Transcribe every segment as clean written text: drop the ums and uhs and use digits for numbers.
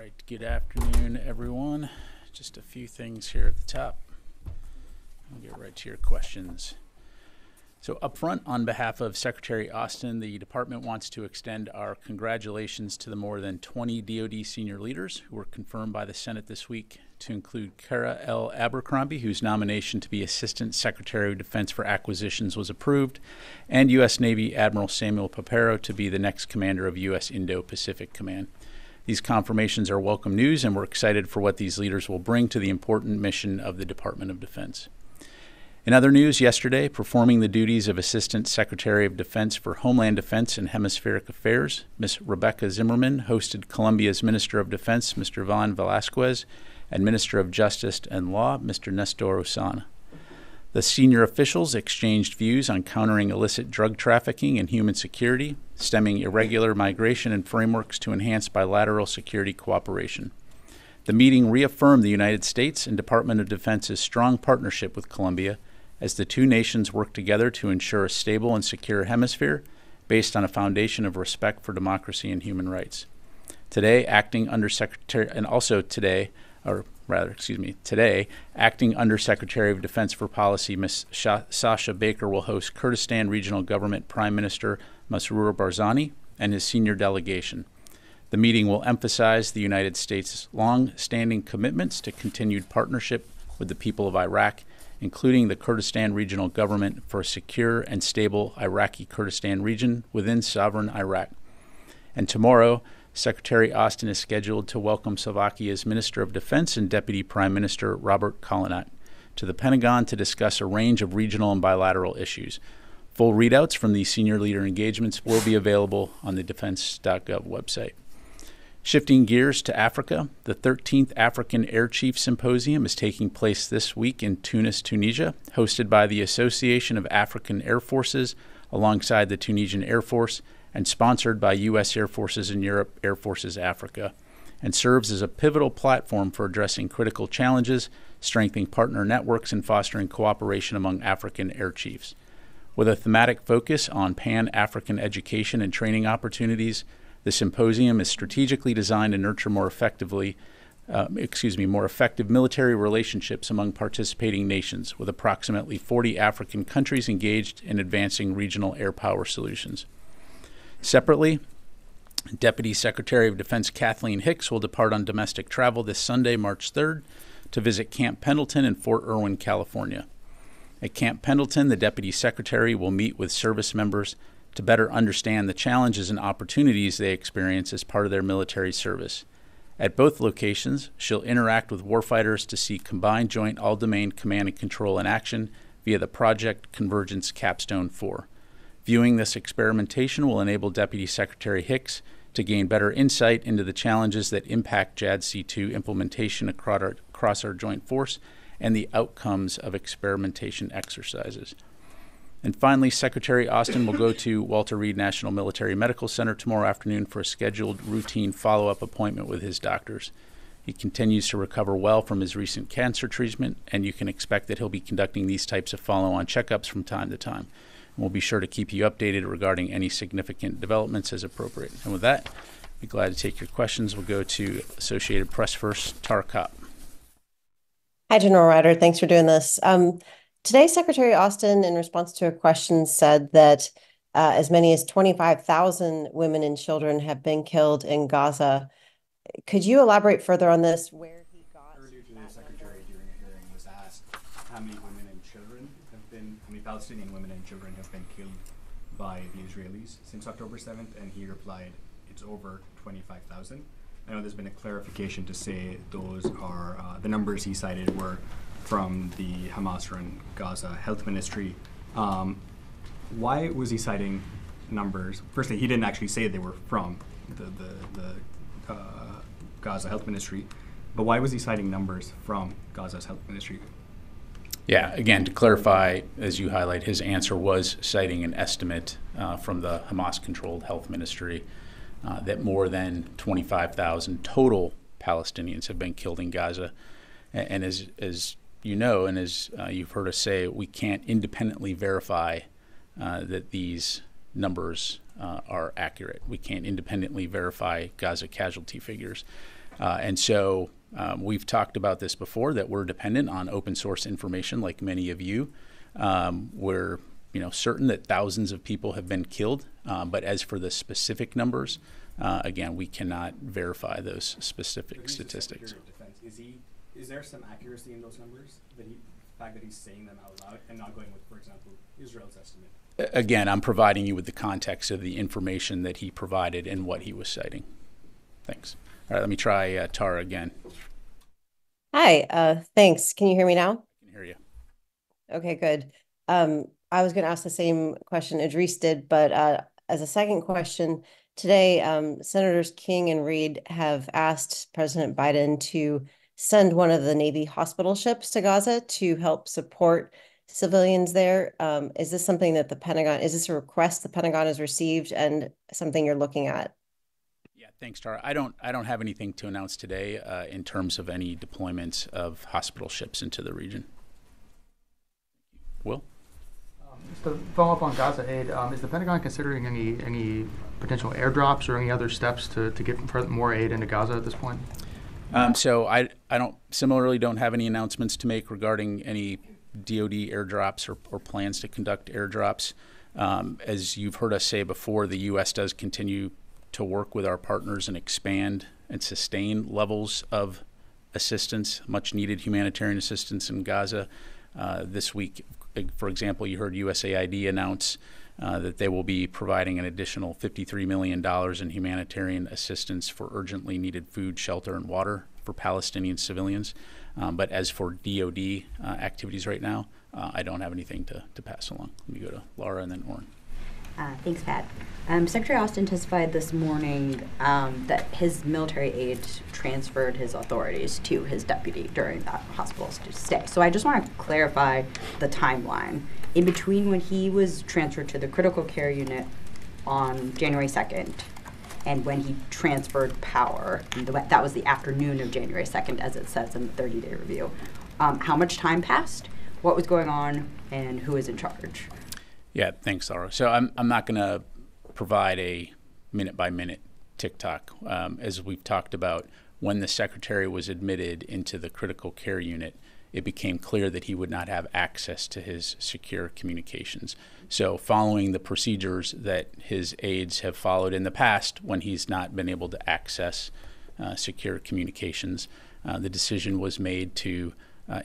right, good afternoon, everyone. Just a few things here at the top. I'll get right to your questions. So up front, on behalf of Secretary Austin, the department wants to extend our congratulations to the more than 20 DoD senior leaders who were confirmed by the Senate this week, to include Cara L. Abercrombie, whose nomination to be Assistant Secretary of Defense for Acquisitions was approved, and U.S. Navy Admiral Samuel Paparo to be the next commander of U.S. Indo-Pacific Command. These confirmations are welcome news, and we're excited for what these leaders will bring to the important mission of the Department of Defense. In other news, yesterday, performing the duties of Assistant Secretary of Defense for Homeland Defense and Hemispheric Affairs, Ms. Rebecca Zimmerman hosted Colombia's Minister of Defense, Mr. Ivan Velasquez, and Minister of Justice and Law, Mr. Nestor Osuna. The senior officials exchanged views on countering illicit drug trafficking and human security, stemming irregular migration, and frameworks to enhance bilateral security cooperation. The meeting reaffirmed the United States and Department of Defense's strong partnership with Colombia, as the two nations work together to ensure a stable and secure hemisphere based on a foundation of respect for democracy and human rights. Today, Acting Undersecretary of Defense for Policy, Ms. Sasha Baker, will host Kurdistan Regional Government Prime Minister Masrour Barzani and his senior delegation. The meeting will emphasize the United States' long-standing commitments to continued partnership with the people of Iraq, including the Kurdistan Regional Government, for a secure and stable Iraqi Kurdistan region within sovereign Iraq. And tomorrow, Secretary Austin is scheduled to welcome Slovakia's Minister of Defense and Deputy Prime Minister Robert Kalinat to the Pentagon to discuss a range of regional and bilateral issues. Full readouts from these senior leader engagements will be available on the defense.gov website. Shifting gears to Africa, the 13th African Air Chief Symposium is taking place this week in Tunis, Tunisia, hosted by the Association of African Air Forces alongside the Tunisian Air Force, and sponsored by U.S. Air Forces and Europe Air Forces Africa, and serves as a pivotal platform for addressing critical challenges, strengthening partner networks, and fostering cooperation among African air chiefs. With a thematic focus on pan-African education and training opportunities, the symposium is strategically designed to nurture more effective military relationships among participating nations, with approximately 40 African countries engaged in advancing regional air power solutions. Separately, Deputy Secretary of Defense Kathleen Hicks will depart on domestic travel this Sunday, March 3rd, to visit Camp Pendleton in Fort Irwin, California. At Camp Pendleton, the Deputy Secretary will meet with service members to better understand the challenges and opportunities they experience as part of their military service. At both locations, she'll interact with warfighters to see Combined Joint All-Domain Command and Control in action via the Project Convergence Capstone 4. Viewing this experimentation will enable Deputy Secretary Hicks to gain better insight into the challenges that impact JADC2 implementation across our joint force and the outcomes of experimentation exercises. And finally, Secretary Austin will go to Walter Reed National Military Medical Center tomorrow afternoon for a scheduled routine follow-up appointment with his doctors. He continues to recover well from his recent cancer treatment, and you can expect that he'll be conducting these types of follow-on checkups from time to time. And we'll be sure to keep you updated regarding any significant developments as appropriate. And with that, I'd be glad to take your questions. We'll go to Associated Press first, Tara Kopp. Hi, General Ryder. Thanks for doing this. Today, Secretary Austin, in response to a question, said that as many as 25,000 women and children have been killed in Gaza. Could you elaborate further on this? Where he got earlier today, the Secretary, during a hearing, was asked how many Palestinian women and children have been killed by the Israelis since October 7th, and he replied, "It's over 25,000." I know there's been a clarification to say those are the numbers he cited were from the Hamas-run Gaza Health Ministry. Why was he citing numbers? Firstly, he didn't actually say they were from the Gaza Health Ministry, but why was he citing numbers from Gaza's Health Ministry? Yeah, again, to clarify, as you highlight, his answer was citing an estimate from the Hamas-controlled Health Ministry that more than 25,000 total Palestinians have been killed in Gaza. And as you know, and as you've heard us say, we can't independently verify that these numbers are accurate. We can't independently verify Gaza casualty figures. And so we've talked about this before, that we're dependent on open source information like many of you. We're certain that thousands of people have been killed, but as for the specific numbers, again, we cannot verify those specific statistics. Is there some accuracy in those numbers, that he, the fact that he's saying them out loud and not going with, for example, Israel's estimate? Again, I'm providing you with the context of the information that he provided and what he was citing. Thanks. All right, let me try Tara again. Hi, thanks. Can you hear me now? I can hear you. Okay, good. I was going to ask the same question Idris did, but as a second question, today Senators King and Reid have asked President Biden to send one of the Navy hospital ships to Gaza to help support civilians there. Is this something that the Pentagon, is this a request the Pentagon has received and something you're looking at? Yeah, thanks, Tara. I don't have anything to announce today in terms of any deployments of hospital ships into the region. Will? Just to follow up on Gaza aid, is the Pentagon considering any potential airdrops or any other steps to get more aid into Gaza at this point? So I similarly don't have any announcements to make regarding any DoD airdrops or plans to conduct airdrops. As you've heard us say before, the U.S. does continue to work with our partners and expand and sustain levels of assistance, much needed humanitarian assistance in Gaza. This week, for example, you heard USAID announce that they will be providing an additional $53 million in humanitarian assistance for urgently needed food, shelter, and water for Palestinian civilians. But as for DoD activities right now, I don't have anything to pass along. Let me go to Laura and then Oren. Thanks, Pat. Secretary Austin testified this morning that his military aide transferred his authorities to his deputy during that hospital stay. So I just want to clarify the timeline. In between when he was transferred to the critical care unit on January 2nd and when he transferred power, that was the afternoon of January 2nd, as it says in the 30-day review, how much time passed, what was going on, and who is in charge? Yeah, thanks, Laura. So I'm not going to provide a minute-by-minute tick-tock. As we've talked about, when the secretary was admitted into the critical care unit, it became clear that he would not have access to his secure communications. So following the procedures that his aides have followed in the past when he's not been able to access secure communications, the decision was made to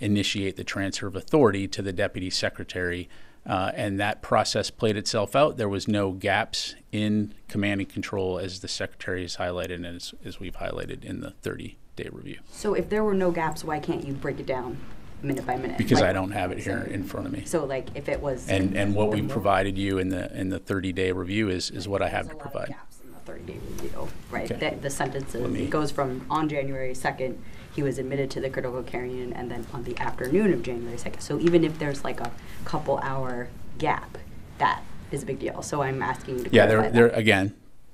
initiate the transfer of authority to the deputy secretary. And that process played itself out. There was no gaps in command and control, as the secretary has highlighted and as we've highlighted in the 30-day review. So if there were no gaps, why can't you break it down minute by minute? Because I don't have it here in front of me. So like if it was... And what we provided you in the 30-day review is what I have to provide. Gaps in the 30-day review, right? Okay. The sentences, it goes from on January 2nd, he was admitted to the critical care unit, and then on the afternoon of January 2nd. So even if there's like a couple-hour gap, that is a big deal. So I'm asking you to clarify that. Yeah,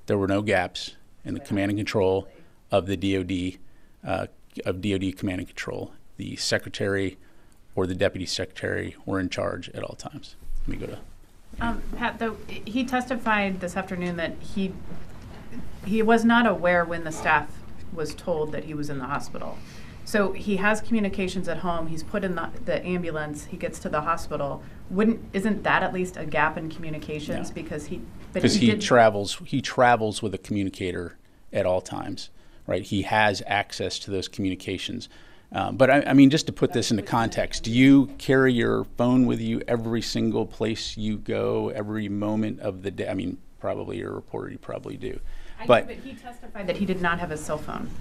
there were no gaps in the command and control of the DoD, of DoD command and control. The secretary or the deputy secretary were in charge at all times. Let me go to Pat. Though he testified this afternoon that he was not aware when the staff was told that he was in the hospital. So he has communications at home. He's put in the ambulance. He gets to the hospital. Isn't that at least a gap in communications? No. Because he travels with a communicator at all times, right? He has access to those communications. But I mean, just to put this into context, do you carry your phone with you every single place you go, every moment of the day? I mean, probably you're a reporter, you probably do. But he testified that he did not have a cell phone.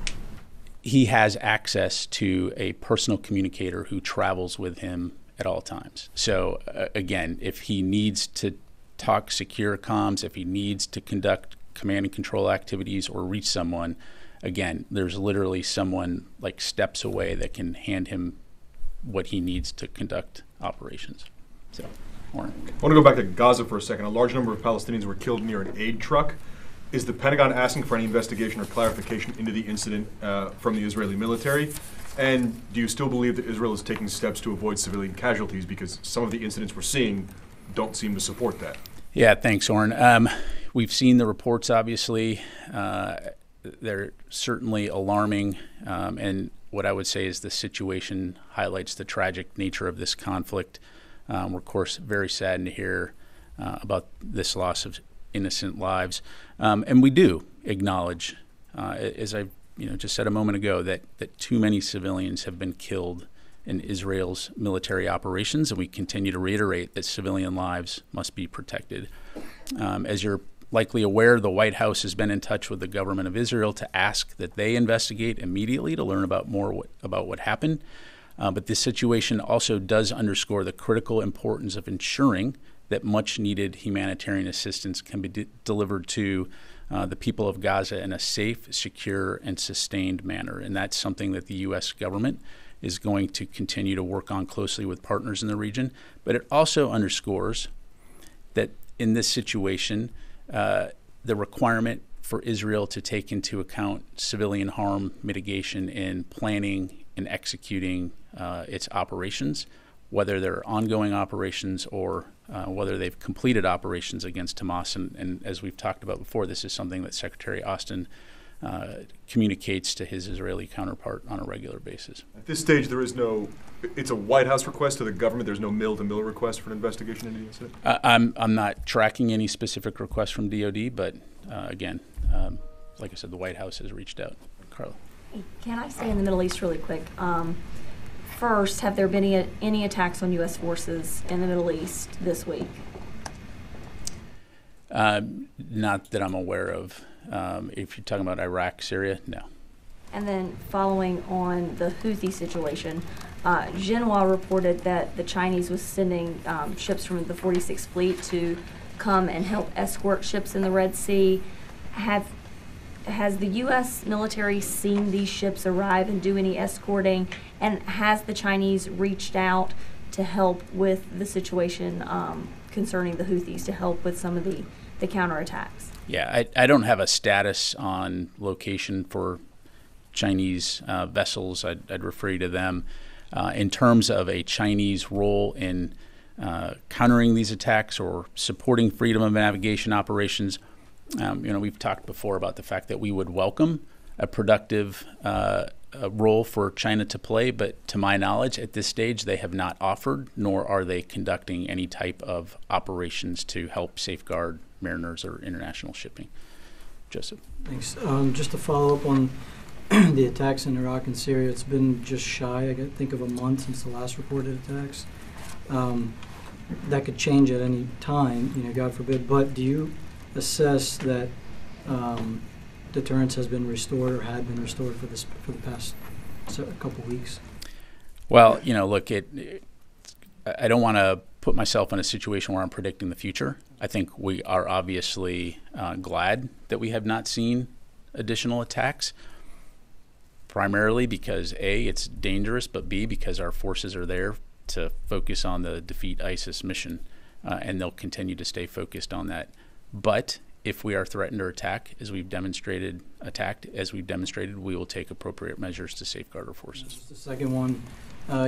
He has access to a personal communicator who travels with him at all times. So again, if he needs to talk secure comms, if he needs to conduct command and control activities or reach someone, again, there's literally someone like steps away that can hand him what he needs to conduct operations. So, Warren. I want to go back to Gaza for a second. A large number of Palestinians were killed near an aid truck. Is the Pentagon asking for any investigation or clarification into the incident from the Israeli military? And do you still believe that Israel is taking steps to avoid civilian casualties, because some of the incidents we're seeing don't seem to support that? Yeah, thanks, Oren. We've seen the reports, obviously. they're certainly alarming, and what I would say is the situation highlights the tragic nature of this conflict. We're, of course, very saddened to hear about this loss of innocent lives, and we do acknowledge, as I just said a moment ago, that too many civilians have been killed in Israel's military operations, and we continue to reiterate that civilian lives must be protected. As you're likely aware, the White House has been in touch with the government of Israel to ask that they investigate immediately to learn about about what happened. But this situation also does underscore the critical importance of ensuring that much needed humanitarian assistance can be delivered to the people of Gaza in a safe, secure, and sustained manner. And that's something that the U.S. government is going to continue to work on closely with partners in the region. But it also underscores that in this situation, the requirement for Israel to take into account civilian harm mitigation in planning and executing its operations, whether they're ongoing operations or whether they've completed operations against Hamas. And as we've talked about before, this is something that Secretary Austin communicates to his Israeli counterpart on a regular basis. At this stage, there is no, it's a White House request to the government, there's no mill-to-mill request for an investigation into the incident? I'm not tracking any specific request from DoD, but again, like I said, the White House has reached out. Carla. Can I stay in the Middle East really quick? First, have there been any attacks on U.S. forces in the Middle East this week? Not that I'm aware of. If you're talking about Iraq, Syria, no. And then following on the Houthi situation, Xinhua reported that the Chinese was sending ships from the 46th Fleet to come and help escort ships in the Red Sea. Has the U.S. military seen these ships arrive and do any escorting? And has the Chinese reached out to help with the situation concerning the Houthis, to help with some of the counterattacks? Yeah, I don't have a status on location for Chinese vessels. I'd refer you to them. In terms of a Chinese role in countering these attacks or supporting freedom of navigation operations, we've talked before about the fact that we would welcome a productive role for China to play, but to my knowledge, at this stage, they have not offered, nor are they conducting any type of operations to help safeguard mariners or international shipping. Joseph. Thanks. Just to follow up on the attacks in Iraq and Syria, it's been just shy, I think, of a month since the last reported attacks. That could change at any time, God forbid, but do you assess that deterrence has been restored or had been restored for the past couple weeks? Well, look, I don't want to put myself in a situation where I'm predicting the future. I think we are obviously glad that we have not seen additional attacks, primarily because A, it's dangerous, but B, because our forces are there to focus on the defeat ISIS mission, and they'll continue to stay focused on that. But if we are threatened or attacked, as we've demonstrated, we will take appropriate measures to safeguard our forces. That's the second one.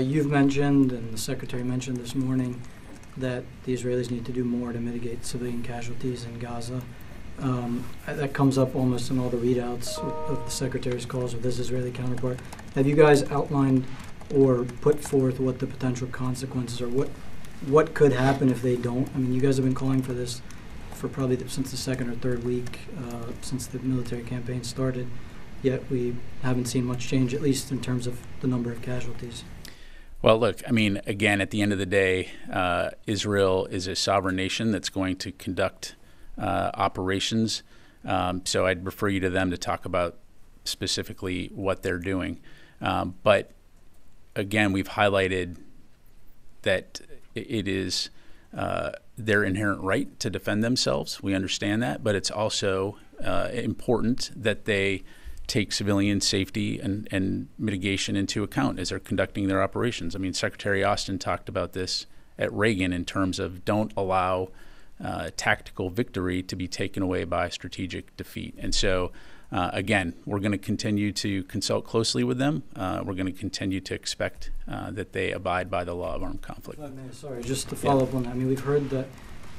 You've mentioned, and the Secretary mentioned this morning, that the Israelis need to do more to mitigate civilian casualties in Gaza. That comes up almost in all the readouts of the Secretary's calls with his Israeli counterpart. Have you guys outlined or put forth what the potential consequences are? What could happen if they don't? I mean, you guys have been calling for this for probably since the second or third week since the military campaign started, yet we haven't seen much change, at least in terms of the number of casualties. Well, look, I mean, again, at the end of the day, Israel is a sovereign nation that's going to conduct operations. So I'd refer you to them to talk about specifically what they're doing. But again, we've highlighted that it is their inherent right to defend themselves. We understand that, but it's also important that they take civilian safety and mitigation into account as they're conducting their operations. I mean, Secretary Austin talked about this at Reagan in terms of don't allow tactical victory to be taken away by strategic defeat. And so, again, we're going to continue to consult closely with them. We're going to continue to expect that they abide by the law of armed conflict. Oh, man, sorry, just to follow up on that. I mean, we've heard that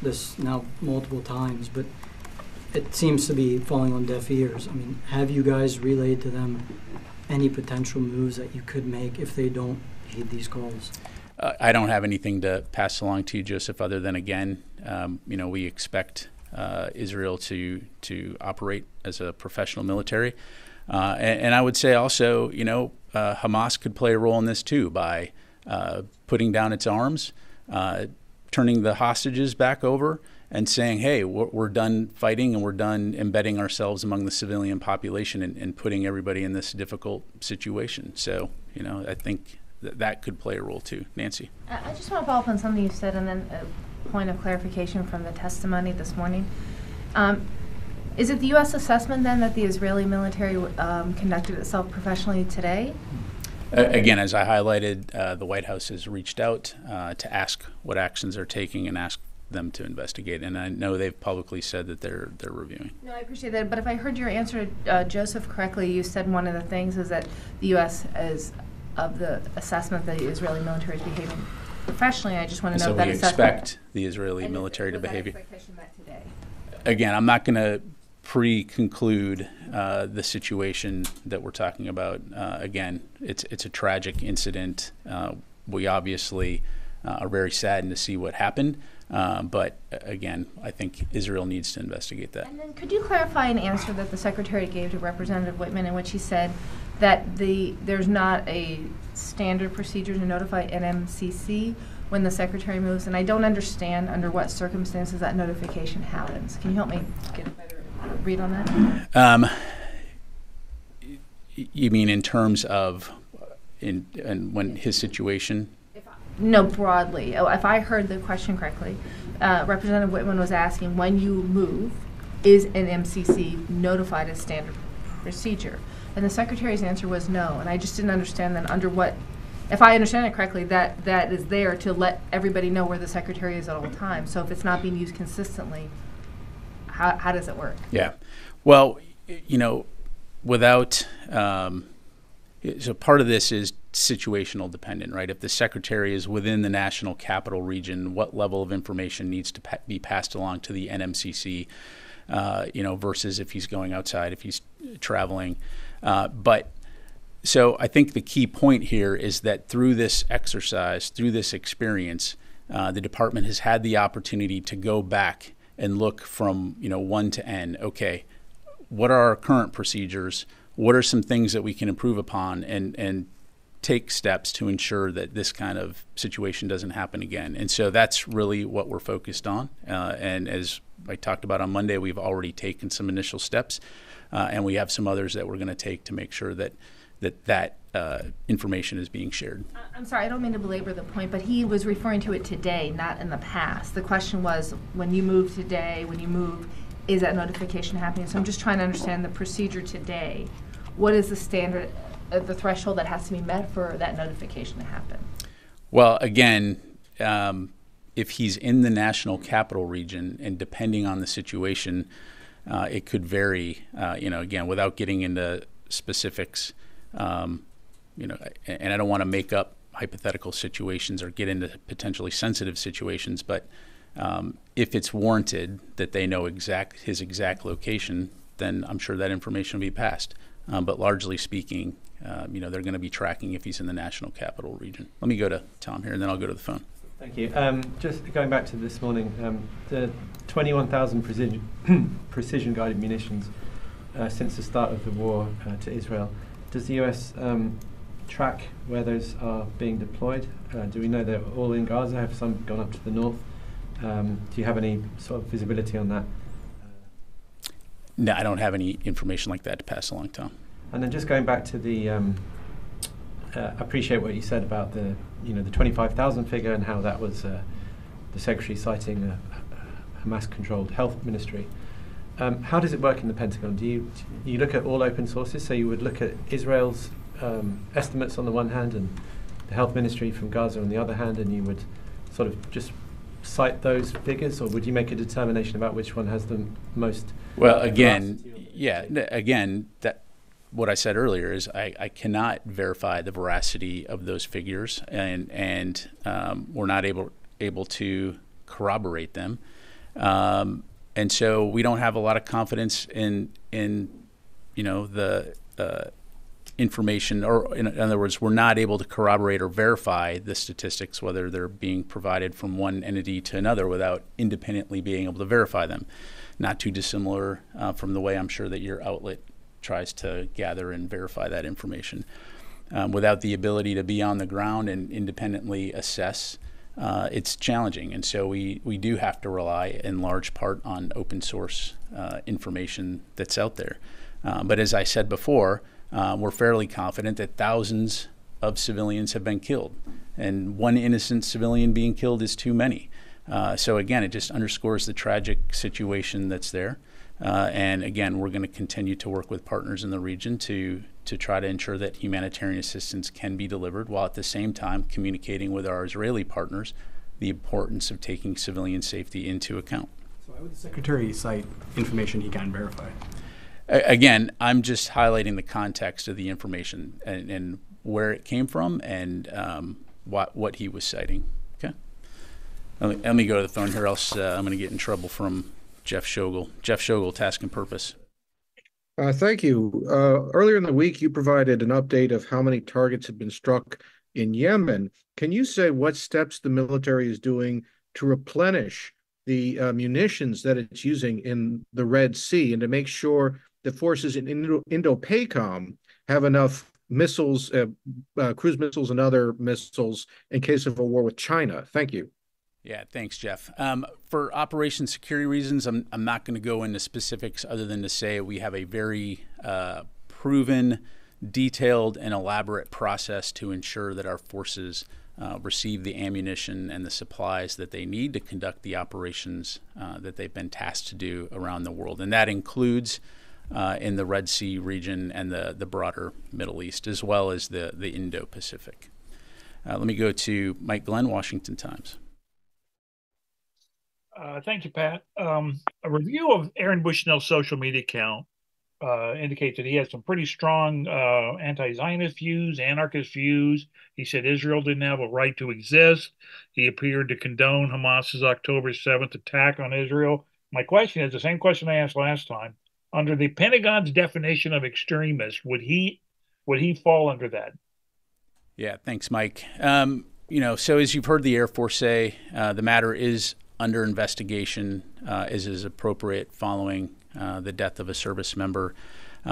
this now multiple times, but it seems to be falling on deaf ears. I mean, have you guys relayed to them any potential moves that you could make if they don't heed these calls? I don't have anything to pass along to you, Joseph, other than, again, you know, we expect Israel to operate as a professional military. And I would say also, you know, Hamas could play a role in this too by putting down its arms, turning the hostages back over, and saying, hey, we're done fighting and we're done embedding ourselves among the civilian population and putting everybody in this difficult situation. So, you know, I think that could play a role too. Nancy? I just want to follow up on something you said and then a point of clarification from the testimony this morning. Is it the U.S. assessment then that the Israeli military conducted itself professionally today? Again, as I highlighted, the White House has reached out to ask what actions they're taking and ask them to investigate, and I know they've publicly said that they're reviewing. No, I appreciate that, but if I heard your answer to Joseph correctly, you said one of the things is that the U.S. is of the assessment that the Israeli military is behaving professionally. I just want to know so if that assessment. So we expect the Israeli military to behave. Expectation that today? Again, I'm not going to pre-conclude the situation that we're talking about. Again, it's a tragic incident. We obviously are very saddened to see what happened. But again, I think Israel needs to investigate that. And then could you clarify an answer that the Secretary gave to Representative Whitman in which he said that there's not a standard procedure to notify NMCC when the Secretary moves? And I don't understand under what circumstances that notification happens. Can you help me get a better read on that? You mean in terms of and when his situation? No, broadly. Oh, if I heard the question correctly, Representative Whitman was asking, when you move, is an MCC notified as standard procedure? And the Secretary's answer was no, and I just didn't understand then under what, if I understand it correctly, that is there to let everybody know where the Secretary is at all times. So if it's not being used consistently, how does it work? Yeah. Well, you know, without, so part of this is situational dependent, right? If the Secretary is within the national capital region, what level of information needs to be passed along to the NMCC, you know, versus if he's going outside, if he's traveling. But so I think the key point here is that through this exercise, through this experience, the department has had the opportunity to go back and look from, you know, one to N. Okay, what are our current procedures? What are some things that we can improve upon and take steps to ensure that this kind of situation doesn't happen again? And so that's really what we're focused on. And as I talked about on Monday, we've already taken some initial steps, and we have some others that we're going to take to make sure that information is being shared. I'm sorry, I don't mean to belabor the point, but he was referring to it today, not in the past. The question was, when you move today, when you move, is that notification happening? So I'm just trying to understand the procedure today. What is the standard, the threshold that has to be met for that notification to happen? Well, again, if he's in the national capital region, and depending on the situation, it could vary, you know, again, without getting into specifics, you know, and I don't want to make up hypothetical situations or get into potentially sensitive situations, but if it's warranted that they know his exact location, then I'm sure that information will be passed. But largely speaking, you know, they're going to be tracking if he's in the national capital region. Let me go to Tom here, and then I'll go to the phone. Thank you. Just going back to this morning, the 21,000 precision-guided munitions since the start of the war to Israel. Does the U.S. track where those are being deployed? Do we know they're all in Gaza? Have some gone up to the north? Do you have any sort of visibility on that? No, I don't have any information like that to pass along, Tom. And then just going back to the, appreciate what you said about the, you know, the 25,000 figure and how that was the Secretary citing a Hamas-controlled health ministry. How does it work in the Pentagon? Do you look at all open sources? So you would look at Israel's estimates on the one hand and the health ministry from Gaza on the other hand, and you would sort of just cite those figures, or would you make a determination about which one has the most? Well, again, yeah, again, that what I said earlier is I cannot verify the veracity of those figures, and we're not able to corroborate them. And so we don't have a lot of confidence in you know, the information, or in other words, we're not able to corroborate or verify the statistics, whether they're being provided from one entity to another without independently being able to verify them. Not too dissimilar from the way I'm sure that your outlet tries to gather and verify that information. Without the ability to be on the ground and independently assess, it's challenging. And so we do have to rely in large part on open source information that's out there. But as I said before, we're fairly confident that thousands of civilians have been killed, and one innocent civilian being killed is too many. So again, it just underscores the tragic situation that's there. And again, we're going to continue to work with partners in the region to try to ensure that humanitarian assistance can be delivered, while at the same time communicating with our Israeli partners the importance of taking civilian safety into account. So why would the Secretary cite information he can verify? Again, I'm just highlighting the context of the information and where it came from and what he was citing. Okay. Let me go to the phone here, else I'm going to get in trouble from Jeff Shogel. Jeff Shogel, Task and Purpose. Thank you. Earlier in the week, you provided an update of how many targets had been struck in Yemen. Can you say what steps the military is doing to replenish the munitions that it's using in the Red Sea, and to make sure the forces in INDOPACOM have enough missiles, cruise missiles and other missiles in case of a war with China? Thank you. Yeah, thanks, Jeff. For operation security reasons, I'm not going to go into specifics other than to say we have a very proven, detailed, and elaborate process to ensure that our forces receive the ammunition and the supplies that they need to conduct the operations that they've been tasked to do around the world. And that includes in the Red Sea region and the broader Middle East, as well as the Indo-Pacific. Let me go to Mike Glenn, Washington Times. Thank you, Pat. A review of Aaron Bushnell's social media account indicates that he has some pretty strong anti-Zionist views, anarchist views. He said Israel didn't have a right to exist. He appeared to condone Hamas's October 7th attack on Israel. My question is the same question I asked last time. Under the Pentagon's definition of extremist, would he fall under that? Yeah, thanks, Mike. You know, so as you've heard the Air Force say, the matter is under investigation as is appropriate following the death of a service member.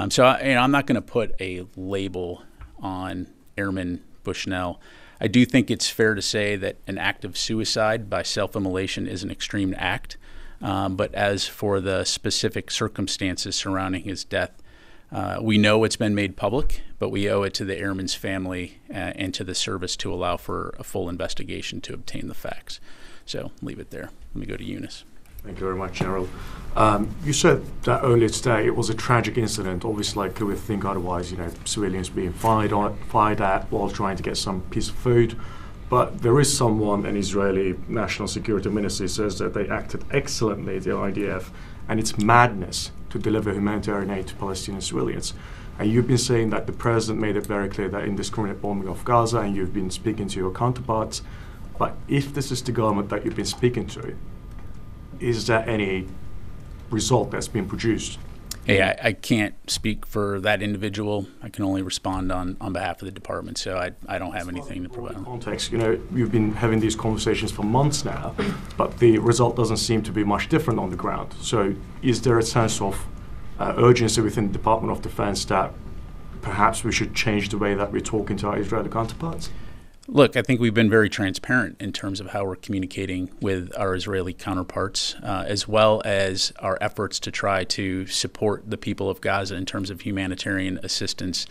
So I'm not going to put a label on Airman Bushnell. I do think it's fair to say that an act of suicide by self-immolation is an extreme act. But as for the specific circumstances surrounding his death, we know it's been made public, but we owe it to the airman's family and to the service to allow for a full investigation to obtain the facts. So leave it there. Let me go to Eunice. Thank you very much, General. You said that earlier today it was a tragic incident. Obviously, could we think otherwise, you know, civilians being fired at while trying to get some piece of food. But there is someone, an Israeli national security minister, says that they acted excellently, the IDF, and it's madness to deliver humanitarian aid to Palestinian civilians. And you've been saying that the president made it very clear that indiscriminate bombing of Gaza, and you've been speaking to your counterparts. But if this is the government that you've been speaking to, is there any result that's been produced? Hey, I can't speak for that individual. I can only respond on behalf of the department, so I don't have anything to provide. Context, you know, you've been having these conversations for months now, but the result doesn't seem to be much different on the ground. So is there a sense of urgency within the Department of Defense that perhaps we should change the way that we're talking to our Israeli counterparts? Look, I think we've been very transparent in terms of how we're communicating with our Israeli counterparts, as well as our efforts to try to support the people of Gaza in terms of humanitarian assistance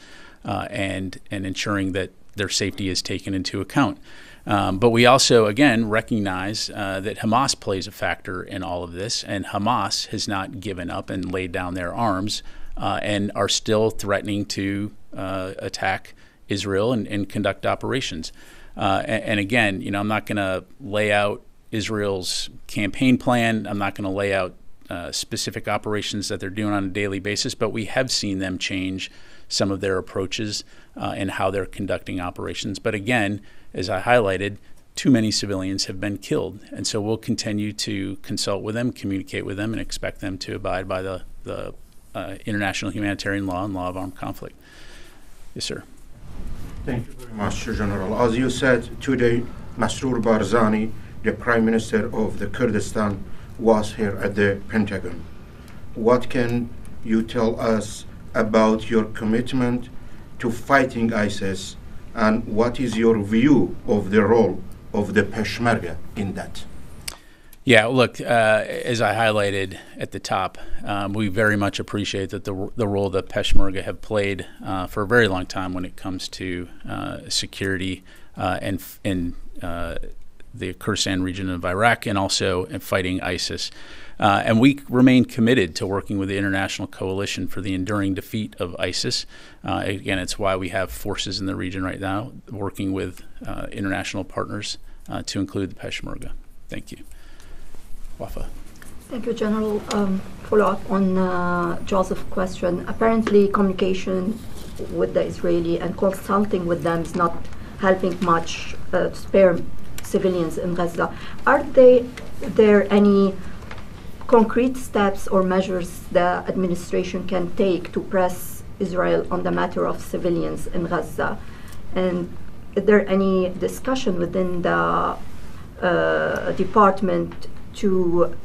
and ensuring that their safety is taken into account. But we also, again, recognize that Hamas plays a factor in all of this, and Hamas has not given up and laid down their arms and are still threatening to attack Israel and conduct operations. And again, you know, I'm not going to lay out Israel's campaign plan. I'm not going to lay out specific operations that they're doing on a daily basis, but we have seen them change some of their approaches and how they're conducting operations. But again, as I highlighted, too many civilians have been killed. And so we'll continue to consult with them, communicate with them, and expect them to abide by the international humanitarian law and law of armed conflict. Yes, sir. Thank you very much, General. As you said today, Masrour Barzani, the Prime Minister of the Kurdistan, was here at the Pentagon. What can you tell us about your commitment to fighting ISIS, and what is your view of the role of the Peshmerga in that? Yeah, look, as I highlighted at the top, we very much appreciate that the role that Peshmerga have played for a very long time when it comes to security and the Kurdistan region of Iraq, and also in fighting ISIS. And we remain committed to working with the international coalition for the enduring defeat of ISIS. Again, it's why we have forces in the region right now working with international partners to include the Peshmerga. Thank you. Wafa. Thank you, General. Follow up on Joseph's question. Apparently, communication with the Israeli and consulting with them is not helping much to spare civilians in Gaza. Are there any concrete steps or measures the administration can take to press Israel on the matter of civilians in Gaza? And is there any discussion within the department to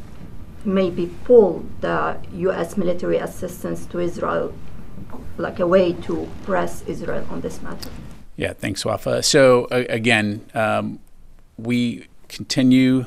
maybe pull the U.S. military assistance to Israel, like a way to press Israel on this matter? Yeah, thanks, Wafa. So again, we continue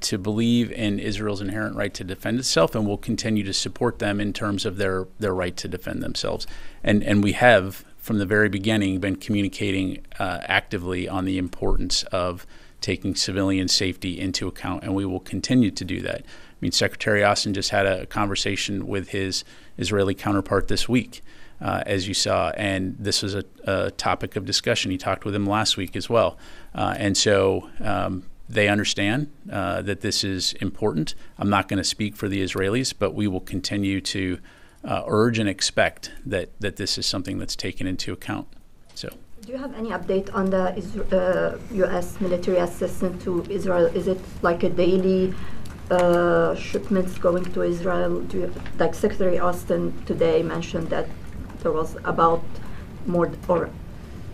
to believe in Israel's inherent right to defend itself, and we'll continue to support them in terms of their right to defend themselves. And we have, from the very beginning, been communicating actively on the importance of taking civilian safety into account, and we will continue to do that. I mean, Secretary Austin just had a conversation with his Israeli counterpart this week, as you saw, and this is a topic of discussion. He talked with him last week as well. And so they understand that this is important. I'm not going to speak for the Israelis, but we will continue to urge and expect that this is something that's taken into account. So, do you have any update on the U.S. military assistance to Israel? Is it like a daily shipments going to Israel? Like Secretary Austin today mentioned that there was about more or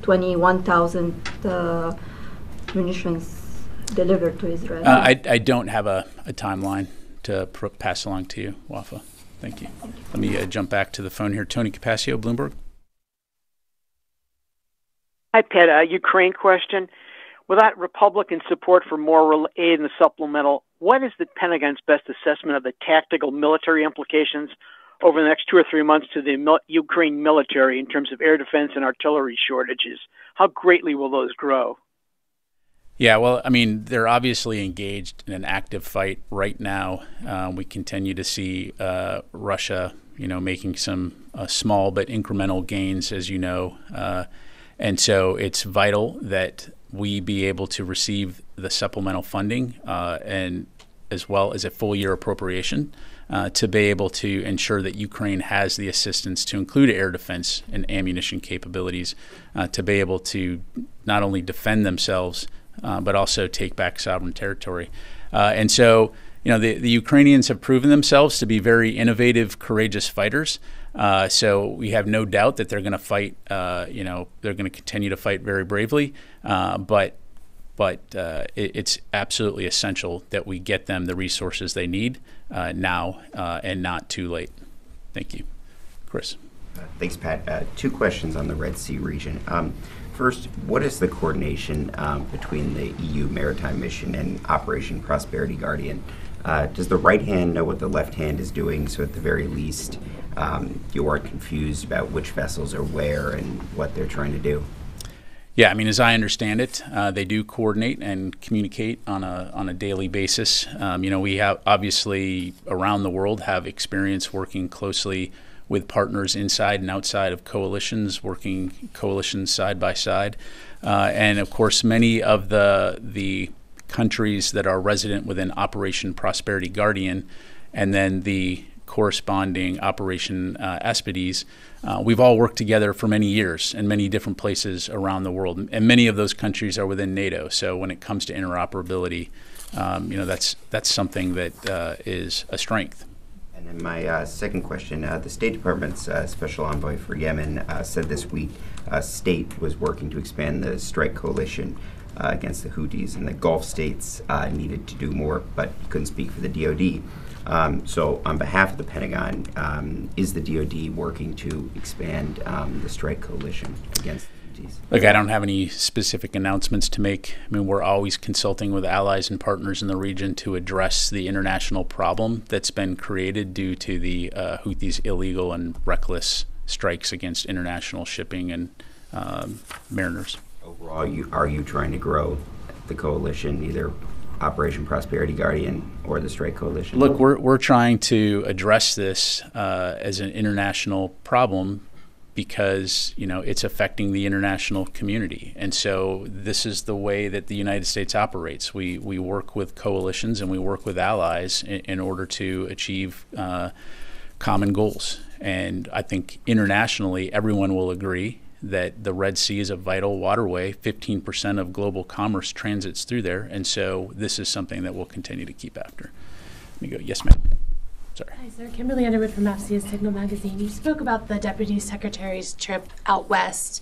21,000 munitions delivered to Israel. I don't have a timeline to pass along to you, Wafa. Thank you. Let me jump back to the phone here. Tony Capascio, Bloomberg. Hi, Pat. Ukraine question. Without Republican support for more aid in the supplemental, what is the Pentagon's best assessment of the tactical military implications over the next 2 or 3 months to the Ukraine military in terms of air defense and artillery shortages? How greatly will those grow? Yeah, well, I mean, they're obviously engaged in an active fight right now. We continue to see Russia, making some small but incremental gains, as you know. And so it's vital that we be able to receive the supplemental funding and as well as a full year appropriation to be able to ensure that Ukraine has the assistance to include air defense and ammunition capabilities to be able to not only defend themselves, but also take back sovereign territory. And so, the Ukrainians have proven themselves to be very innovative, courageous fighters. So we have no doubt that they're going to fight, they're going to continue to fight very bravely. But it's absolutely essential that we get them the resources they need now and not too late. Thank you. Chris. Thanks, Pat. 2 questions on the Red Sea region. First, what is the coordination between the EU Maritime Mission and Operation Prosperity Guardian? Does the right hand know what the left hand is doing, so at the very least you aren't confused about which vessels are where and what they're trying to do? Yeah, I mean, as I understand it, they do coordinate and communicate on a daily basis. We have obviously around the world have experience working closely with partners inside and outside of coalitions, working coalitions side by side, and of course, many of the countries that are resident within Operation Prosperity Guardian, and then the corresponding Operation Aspides. We've all worked together for many years in many different places around the world, and many of those countries are within NATO. So when it comes to interoperability, that's something that is a strength. And then my second question, the State Department's Special Envoy for Yemen said this week State was working to expand the strike coalition against the Houthis, and the Gulf states needed to do more, but he couldn't speak for the DoD. So on behalf of the Pentagon, is the DoD working to expand the strike coalition against the Houthis? Look, I don't have any specific announcements to make. I mean, we're always consulting with allies and partners in the region to address the international problem that's been created due to the Houthis' illegal and reckless strikes against international shipping and mariners. Overall, are you trying to grow the coalition, either Operation Prosperity Guardian or the strike coalition? Look, we're trying to address this as an international problem because, you know, it's affecting the international community. And so this is the way that the United States operates. We work with coalitions and we work with allies in order to achieve common goals. And I think internationally, everyone will agree that the Red Sea is a vital waterway. 15% of global commerce transits through there, and so this is something that we'll continue to keep after. Let me go. Yes, ma'am. Sorry. Hi, sir. Kimberly Underwood from FCS Signal Magazine. You spoke about the Deputy Secretary's trip out west,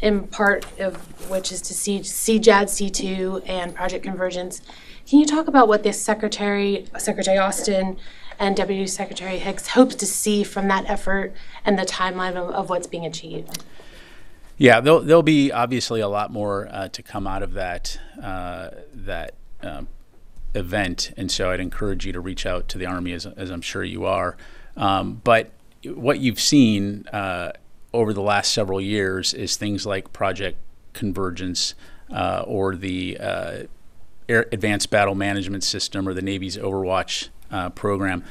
in part of which is to see JADC2 and Project Convergence. Can you talk about what this Secretary Austin and Deputy Secretary Hicks hopes to see from that effort and the timeline of what's being achieved? Yeah, there'll be obviously a lot more to come out of that event, and so I'd encourage you to reach out to the Army, as I'm sure you are. But what you've seen over the last several years is things like Project Convergence or the Advanced Battle Management System or the Navy's Overwatch program,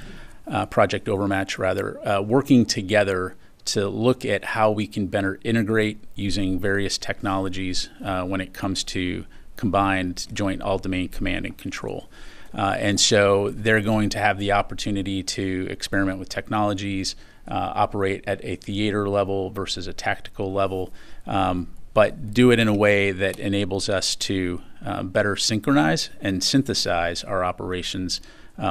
Project Overmatch rather, working together to look at how we can better integrate using various technologies when it comes to combined joint all-domain command and control. And so they're going to have the opportunity to experiment with technologies, operate at a theater level versus a tactical level, but do it in a way that enables us to better synchronize and synthesize our operations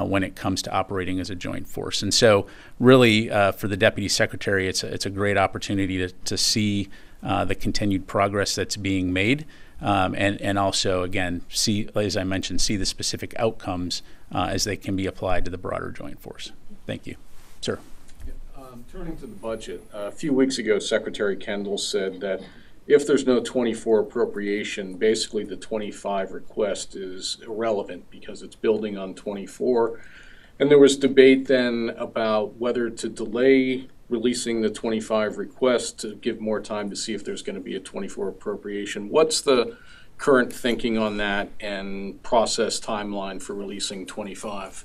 when it comes to operating as a joint force. And so really for the Deputy Secretary, it's a great opportunity to see the continued progress that's being made and also, again, see, as I mentioned, see the specific outcomes as they can be applied to the broader joint force. Thank you. Sir. Yeah, turning to the budget, a few weeks ago, Secretary Kendall said that if there's no 24 appropriation, basically the 25 request is irrelevant because it's building on 24. And there was debate then about whether to delay releasing the 25 request to give more time to see if there's going to be a 24 appropriation. What's the current thinking on that and process timeline for releasing 25?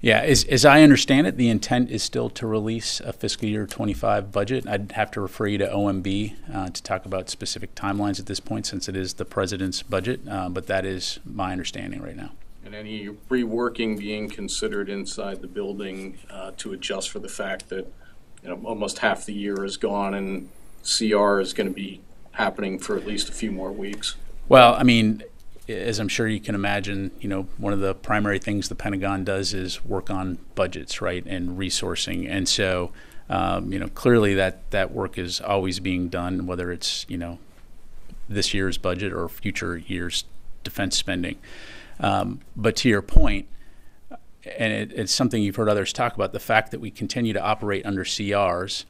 Yeah, as I understand it, the intent is still to release a fiscal year 25 budget. I'd have to refer you to OMB to talk about specific timelines at this point, since it is the president's budget, but that is my understanding right now. And any reworking being considered inside the building to adjust for the fact that, you know, almost half the year is gone and CR is going to be happening for at least a few more weeks? Well, I mean, as I'm sure you can imagine, you know, one of the primary things the Pentagon does is work on budgets, right, and resourcing. And so, you know, clearly that work is always being done, whether it's, you know, this year's budget or future year's defense spending. But to your point, and it's something you've heard others talk about, the fact that we continue to operate under CRs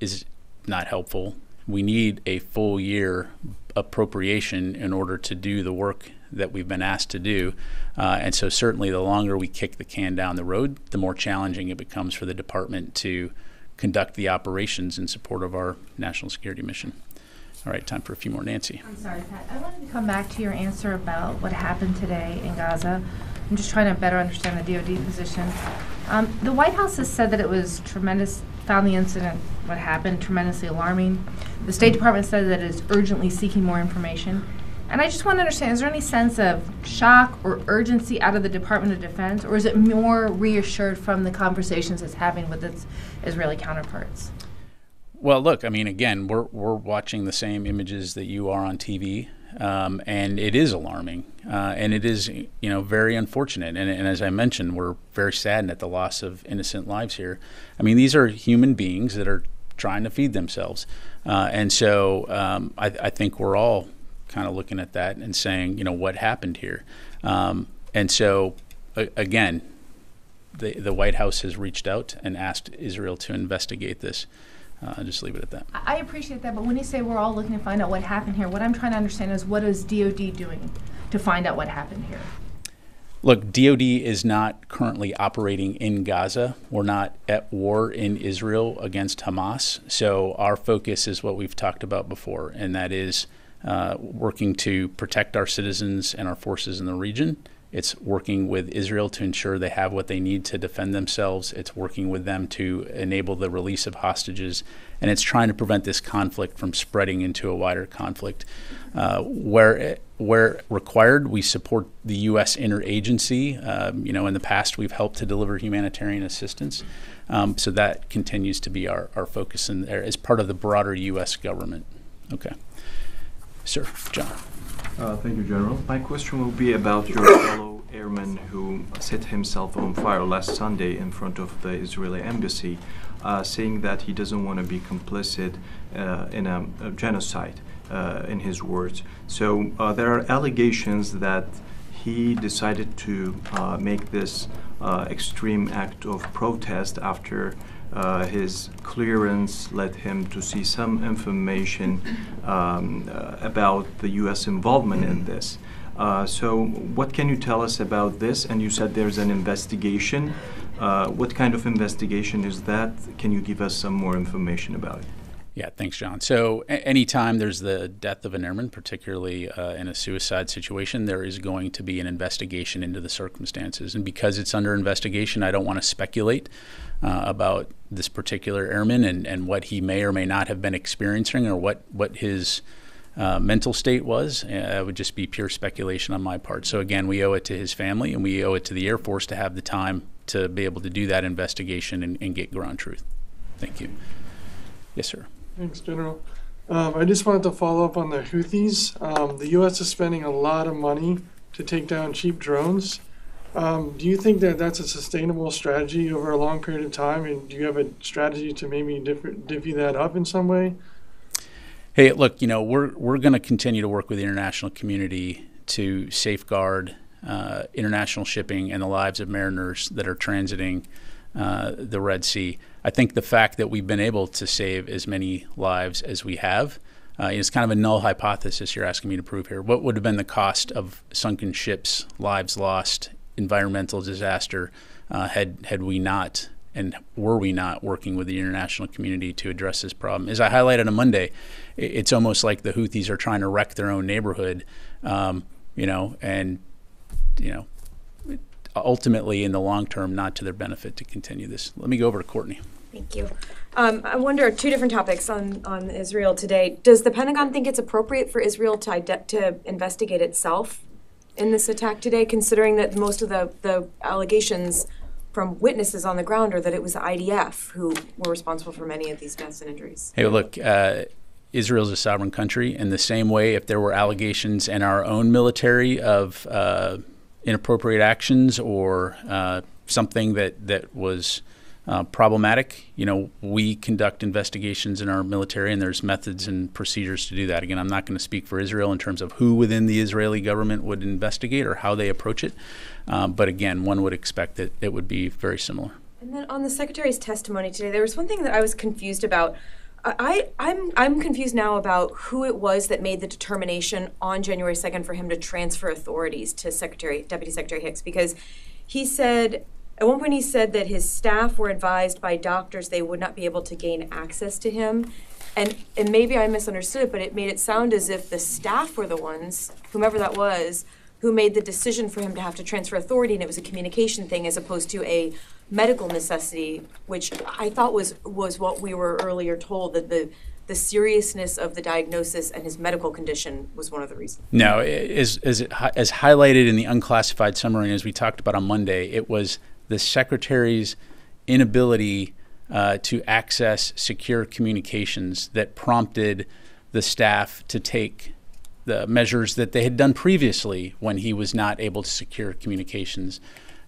is not helpful. We need a full year appropriation in order to do the work that we've been asked to do. And so certainly the longer we kick the can down the road, the more challenging it becomes for the department to conduct the operations in support of our national security mission. All right, time for a few more. Nancy. I'm sorry, Pat. I wanted to come back to your answer about what happened today in Gaza. I'm just trying to better understand the DoD position. The White House has said that it was tremendous, found the incident, what happened, tremendously alarming. The State Department said that it is urgently seeking more information. And I just want to understand, is there any sense of shock or urgency out of the Department of Defense, or is it more reassured from the conversations it's having with its Israeli counterparts? Well, look, I mean, again, we're watching the same images that you are on TV, and it is alarming, and it is, you know, very unfortunate. And as I mentioned, we're very saddened at the loss of innocent lives here. I mean, these are human beings that are trying to feed themselves. And so I think we're all kind of looking at that and saying, you know, what happened here? And so, again, the White House has reached out and asked Israel to investigate this. I'll just leave it at that. I appreciate that, but when you say we're all looking to find out what happened here, what I'm trying to understand is, what is DoD doing to find out what happened here? Look, DoD is not currently operating in Gaza. We're not at war in Israel against Hamas. So our focus is what we've talked about before, and that is working to protect our citizens and our forces in the region. It's working with Israel to ensure they have what they need to defend themselves. It's working with them to enable the release of hostages. And it's trying to prevent this conflict from spreading into a wider conflict. Where required, we support the U.S. interagency. You know, in the past, we've helped to deliver humanitarian assistance. So that continues to be our focus in there as part of the broader U.S. government. Okay. Sir, John. Thank you, General. My question will be about your fellow airman who set himself on fire last Sunday in front of the Israeli embassy, saying that he doesn't want to be complicit in a genocide, in his words. So there are allegations that he decided to make this extreme act of protest after his clearance led him to see some information about the U.S. involvement in this. So what can you tell us about this? And you said there's an investigation. What kind of investigation is that? Can you give us some more information about it? Yeah, thanks, John. So anytime there's the death of an airman, particularly in a suicide situation, there is going to be an investigation into the circumstances. And because it's under investigation, I don't want to speculate about this particular airman and what he may or may not have been experiencing, or what his mental state was. It would just be pure speculation on my part. So again, we owe it to his family, and we owe it to the Air Force to have the time to be able to do that investigation and get ground truth. Thank you. Yes, sir. Thanks, General. I just wanted to follow up on the Houthis. The U.S. is spending a lot of money to take down cheap drones. Do you think that that's a sustainable strategy over a long period of time? And do you have a strategy to maybe divvy that up in some way? Hey, look, you know, we're going to continue to work with the international community to safeguard international shipping and the lives of mariners that are transiting the Red Sea. I think the fact that we've been able to save as many lives as we have is kind of a null hypothesis you're asking me to prove here. What would have been the cost of sunken ships, lives lost, environmental disaster, had we not and were we not working with the international community to address this problem? As I highlighted on Monday, it's almost like the Houthis are trying to wreck their own neighborhood, you know, and, you know, ultimately in the long term not to their benefit to continue this. Let me go over to Courtney. Thank you. I wonder, two different topics on Israel today. Does the Pentagon think it's appropriate for Israel to investigate itself in this attack today, considering that most of the allegations from witnesses on the ground are that it was the IDF who were responsible for many of these deaths and injuries? Hey, look, Israel's a sovereign country. In the same way, if there were allegations in our own military of inappropriate actions or something that was problematic, you know, we conduct investigations in our military, and there's methods and procedures to do that. Again, I'm not going to speak for Israel in terms of who within the Israeli government would investigate or how they approach it. But again, one would expect that it would be very similar. And then on the Secretary's testimony today, there was one thing that I was confused about. I'm confused now about who it was that made the determination on January 2nd for him to transfer authorities to Deputy Secretary Hicks, because he said, at one point he said that his staff were advised by doctors they would not be able to gain access to him. And maybe I misunderstood it, but it made it sound as if the staff were the ones, whomever that was, who made the decision for him to have to transfer authority, and it was a communication thing as opposed to a medical necessity, which I thought was what we were earlier told, that the the seriousness of the diagnosis and his medical condition was one of the reasons. No, as highlighted in the unclassified summary, as we talked about on Monday, it was the secretary's inability to access secure communications that prompted the staff to take the measures that they had done previously when he was not able to secure communications.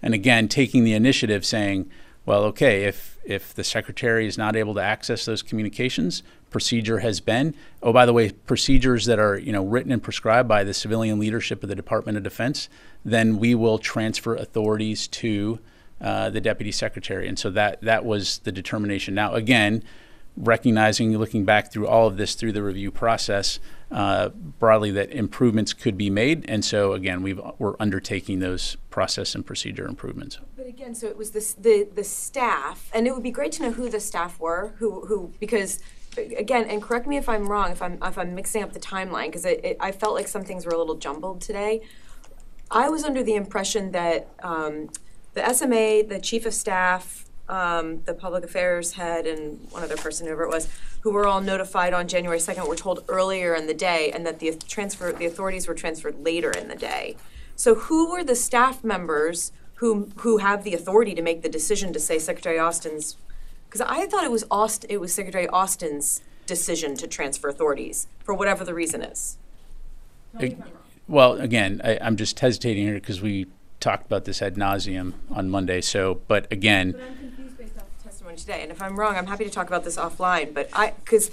And again, taking the initiative saying, well, okay, if the secretary is not able to access those communications, procedure has been, oh, by the way, procedures that are, you know, written and prescribed by the civilian leadership of the Department of Defense, then we will transfer authorities to the deputy secretary. And so that was the determination. Now, again, recognizing, looking back through all of this through the review process, broadly, that improvements could be made. And so, again, we're undertaking those process and procedure improvements. But again, so it was the staff, and it would be great to know who the staff were, who because, again, and correct me if I'm wrong, if I'm mixing up the timeline, because I felt like some things were a little jumbled today. I was under the impression that the SMA, the chief of staff, the public affairs head, and one other person, whoever it was, who were all notified on January 2nd, were told earlier in the day, and that the authorities were transferred later in the day. So who were the staff members who have the authority to make the decision to say Secretary Austin's? Because I thought it was Secretary Austin's decision to transfer authorities for whatever the reason is. Well, again, I'm just hesitating here because we talked about this ad nauseum on Monday. So, but again. But I'm confused based off the testimony today, and if I'm wrong, I'm happy to talk about this offline. But because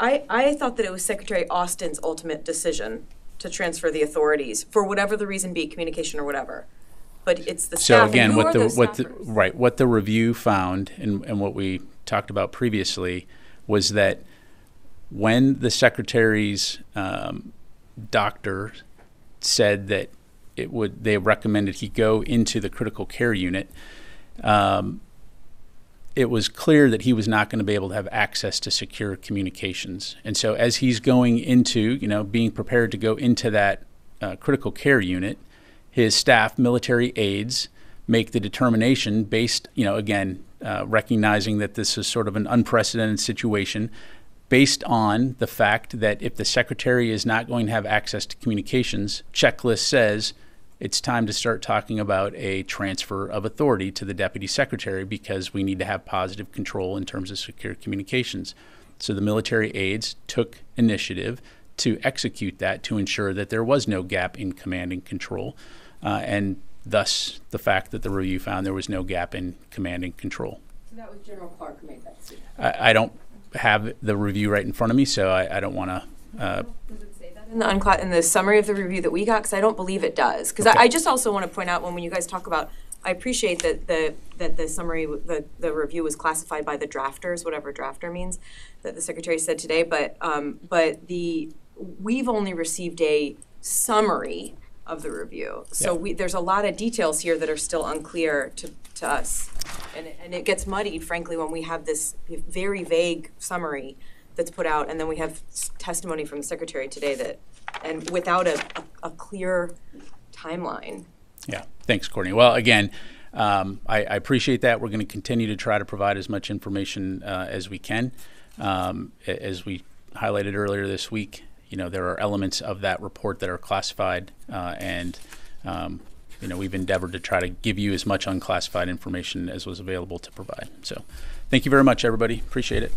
I thought that it was Secretary Austin's ultimate decision to transfer the authorities for whatever the reason be, communication or whatever. But it's the staff. So again, what the review found and what we talked about previously was that when the secretary's doctor said that they recommended he go into the critical care unit, it was clear that he was not going to be able to have access to secure communications. And so as he's going into, you know, being prepared to go into that critical care unit, his staff, military aides, make the determination based, you know, again, recognizing that this is sort of an unprecedented situation, based on the fact that if the secretary is not going to have access to communications, checklist says it's time to start talking about a transfer of authority to the deputy secretary because we need to have positive control in terms of secure communications. So the military aides took initiative to execute that to ensure that there was no gap in command and control, and thus the fact that the review found there was no gap in command and control. So that was General Clark who made that decision. I don't have the review right in front of me, so I don't want to. Does it say that in the summary of the review that we got? Because I don't believe it does. Because okay. I just also want to point out when you guys talk about, I appreciate that the summary, the review was classified by the drafters, whatever drafter means, that the secretary said today. But we've only received a summary of the review, so yeah. There's a lot of details here that are still unclear to us. And it gets muddied, frankly, when we have this very vague summary that's put out, and then we have testimony from the secretary today that, and without a clear timeline. Yeah, thanks, Courtney. Well, again, I appreciate that. We're going to continue to try to provide as much information as we can. As we highlighted earlier this week, you know, there are elements of that report that are classified, you know, we've endeavored to try to give you as much unclassified information as was available to provide. So thank you very much, everybody. Appreciate it.